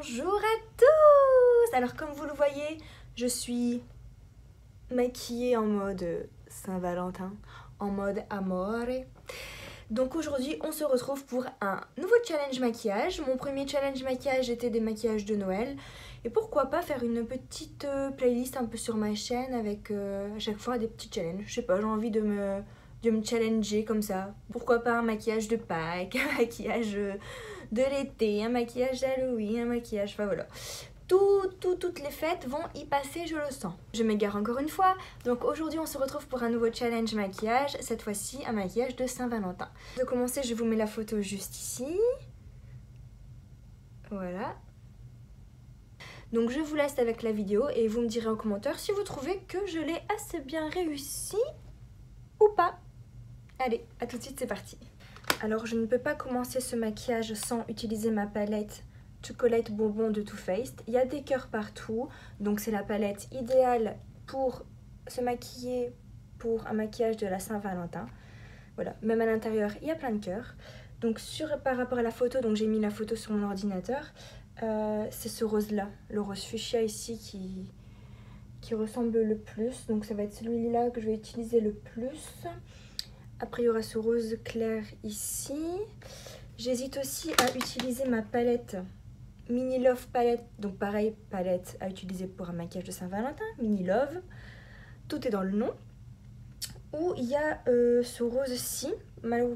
Bonjour à tous! Alors comme vous le voyez, je suis maquillée en mode Saint-Valentin, en mode amore. Donc aujourd'hui, on se retrouve pour un nouveau challenge maquillage. Mon premier challenge maquillage était des maquillages de Noël. Et pourquoi pas faire une petite playlist un peu sur ma chaîne avec à chaque fois des petits challenges. Je sais pas, j'ai envie de me challenger comme ça. Pourquoi pas un maquillage de Pâques, un maquillage de l'été, un maquillage d'Halloween, un maquillage... Enfin voilà. Toutes les fêtes vont y passer, je le sens. Je m'égare encore une fois. Donc aujourd'hui, on se retrouve pour un nouveau challenge maquillage. Cette fois-ci, un maquillage de Saint-Valentin. Pour commencer, je vous mets la photo juste ici. Voilà. Donc je vous laisse avec la vidéo et vous me direz en commentaire si vous trouvez que je l'ai assez bien réussi ou pas. Allez, à tout de suite, c'est parti. Alors je ne peux pas commencer ce maquillage sans utiliser ma palette Chocolat Bonbon de Too Faced. Il y a des cœurs partout, donc c'est la palette idéale pour se maquiller pour un maquillage de la Saint-Valentin. Voilà, même à l'intérieur, il y a plein de cœurs. Donc par rapport à la photo, donc j'ai mis la photo sur mon ordinateur, c'est ce rose-là, le rose fuchsia ici qui ressemble le plus. Donc ça va être celui-là que je vais utiliser le plus. Après, il y aura ce rose clair ici. J'hésite aussi à utiliser ma palette Mini Love Palette. Donc pareil, palette à utiliser pour un maquillage de Saint-Valentin. Mini Love. Tout est dans le nom. Où il y a ce rose-ci. Mais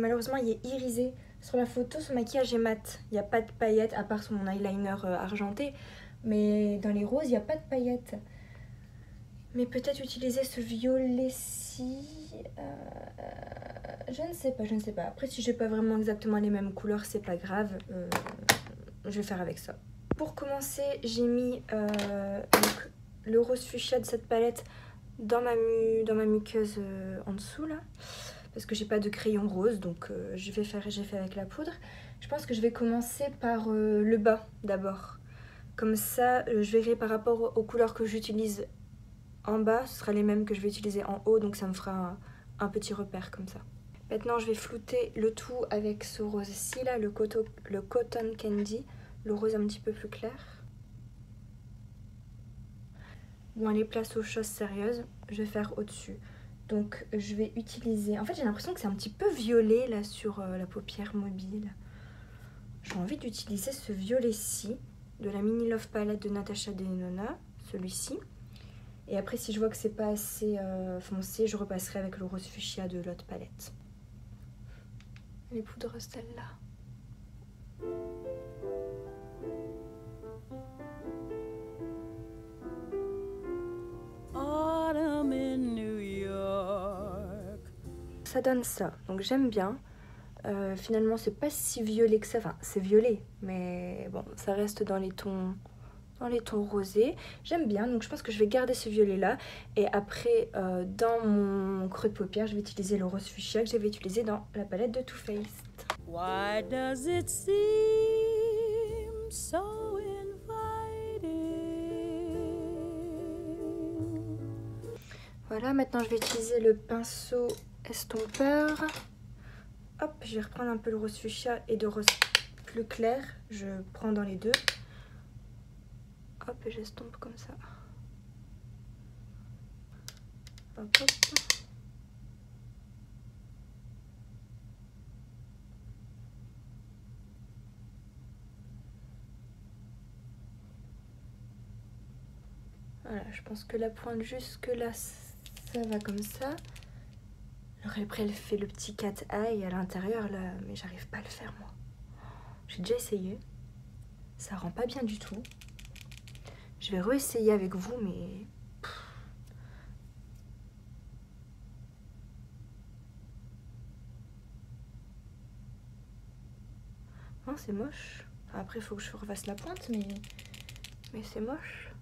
malheureusement, il est irisé. Sur la photo, son maquillage est mat. Il n'y a pas de paillettes, à part son eyeliner argenté. Mais dans les roses, il n'y a pas de paillettes. Mais peut-être utiliser ce violet-ci... Je ne sais pas. Après, si j'ai pas vraiment exactement les mêmes couleurs, c'est pas grave. Je vais faire avec ça. Pour commencer, j'ai mis donc, le rose fuchsia de cette palette dans ma muqueuse en dessous là. Parce que j'ai pas de crayon rose, donc j'ai fait avec la poudre. Je pense que je vais commencer par le bas d'abord. Comme ça, je verrai par rapport aux couleurs que j'utilise en bas, ce sera les mêmes que je vais utiliser en haut, donc ça me fera un petit repère comme ça. Maintenant, je vais flouter le tout avec ce rose-ci, là, le Cotton Candy, le rose un petit peu plus clair. Bon, allez, place aux choses sérieuses, je vais faire au-dessus. Donc, je vais utiliser... En fait, j'ai l'impression que c'est un petit peu violet, là, sur la paupière mobile. J'ai envie d'utiliser ce violet-ci, de la Mini Love Palette de Natasha Denona, celui-ci. Et après, si je vois que c'est pas assez foncé, je repasserai avec le rose fuchsia de l'autre palette. Elle est poudreuse, celle-là. Ça donne ça, donc j'aime bien. Finalement, c'est pas si violet que ça. Enfin, c'est violet, mais bon, ça reste dans les tons... Dans les tons rosés, j'aime bien, donc je pense que je vais garder ce violet là. Et après dans mon creux de paupière, je vais utiliser le rose fuchsia que j'avais utilisé dans la palette de Too Faced. Why does it seem so inviting? Voilà, maintenant je vais utiliser le pinceau estompeur. Hop, je vais reprendre un peu le rose fuchsia et de rose plus clair, je prends dans les deux. Hop, et j'estompe comme ça. Hop, hop. Voilà, je pense que la pointe jusque là, ça va comme ça. Alors après, elle fait le petit cat eye à l'intérieur là, mais j'arrive pas à le faire moi. J'ai déjà essayé. Ça rend pas bien du tout. Je vais réessayer avec vous, mais... Non, c'est moche. Enfin, après, il faut que je refasse la pointe, mais c'est moche.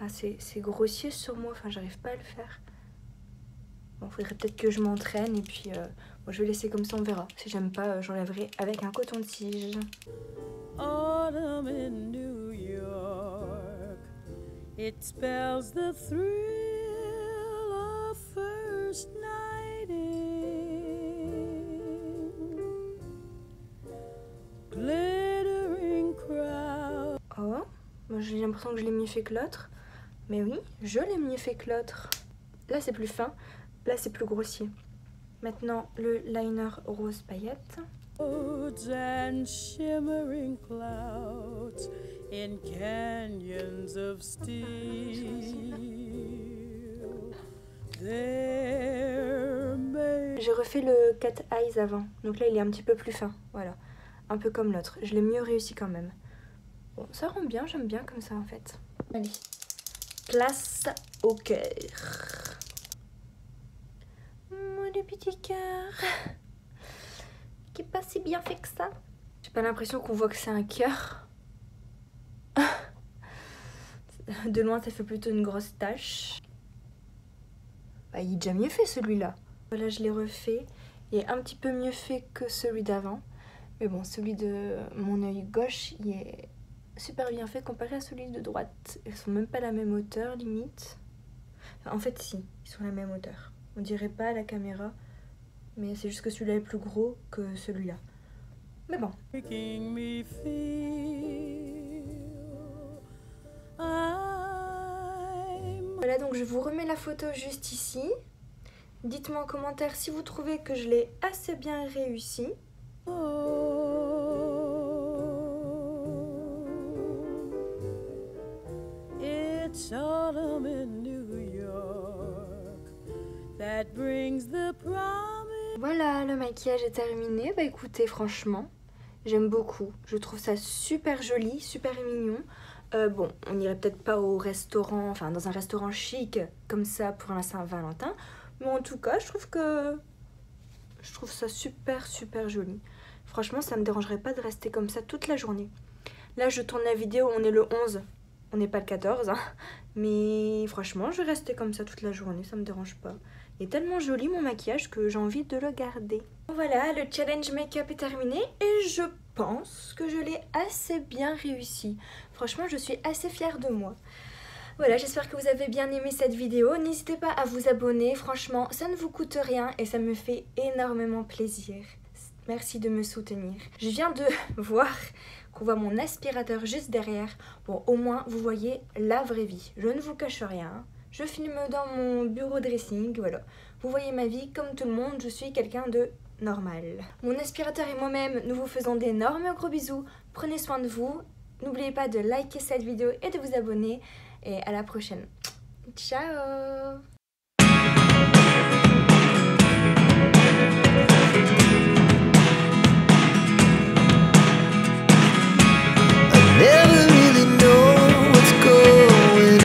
Ah, c'est grossier sur moi, enfin, j'arrive pas à le faire. Bon, faudrait peut-être que je m'entraîne et puis bon, je vais laisser comme ça, on verra. Si j'aime pas, j'enlèverai avec un coton-tige. l'impression que je l'ai mieux fait que l'autre. Mais oui, je l'ai mieux fait que l'autre. Là c'est plus fin, là c'est plus grossier. Maintenant le liner rose paillette. And shimmering clouds in canyons of steel. J'ai refait le cat eyes avant, donc là il est un petit peu plus fin, voilà, un peu comme l'autre. Je l'ai mieux réussi quand même. Bon, ça rend bien, j'aime bien comme ça en fait. Allez, place au cœur. Moi le petit cœur qui est pas si bien fait que ça. J'ai pas l'impression qu'on voit que c'est un cœur. De loin ça fait plutôt une grosse tache. Bah, il est déjà mieux fait celui-là. Voilà, je l'ai refait. Il est un petit peu mieux fait que celui d'avant. Mais bon, celui de mon œil gauche, il est super bien fait comparé à celui de droite. Ils sont même pas à la même hauteur limite. Enfin, en fait si, ils sont à la même hauteur. On dirait pas à la caméra. Mais c'est juste que celui-là est plus gros que celui-là. Mais bon. Voilà, donc je vous remets la photo juste ici. Dites-moi en commentaire si vous trouvez que je l'ai assez bien réussi. It's autumn in New York that brings the promise. Voilà, le maquillage est terminé. Bah écoutez, franchement, j'aime beaucoup. Je trouve ça super joli, super mignon. Bon, on n'irait peut-être pas au restaurant, enfin dans un restaurant chic comme ça pour un Saint-Valentin. Mais en tout cas, je trouve ça super, super joli. Franchement, ça ne me dérangerait pas de rester comme ça toute la journée. Là, je tourne la vidéo, on est le 11. On n'est pas le 14, hein. Mais franchement, je vais rester comme ça toute la journée, ça me dérange pas. Il est tellement joli mon maquillage que j'ai envie de le garder. Voilà, le challenge make-up est terminé et je pense que je l'ai assez bien réussi. Franchement, je suis assez fière de moi. Voilà, j'espère que vous avez bien aimé cette vidéo. N'hésitez pas à vous abonner, franchement, ça ne vous coûte rien et ça me fait énormément plaisir. Merci de me soutenir. Je viens de voir qu'on voit mon aspirateur juste derrière. Bon, au moins, vous voyez la vraie vie. Je ne vous cache rien. Je filme dans mon bureau dressing, voilà. Vous voyez ma vie, comme tout le monde, je suis quelqu'un de normal. Mon aspirateur et moi-même, nous vous faisons d'énormes gros bisous. Prenez soin de vous. N'oubliez pas de liker cette vidéo et de vous abonner. Et à la prochaine. Ciao!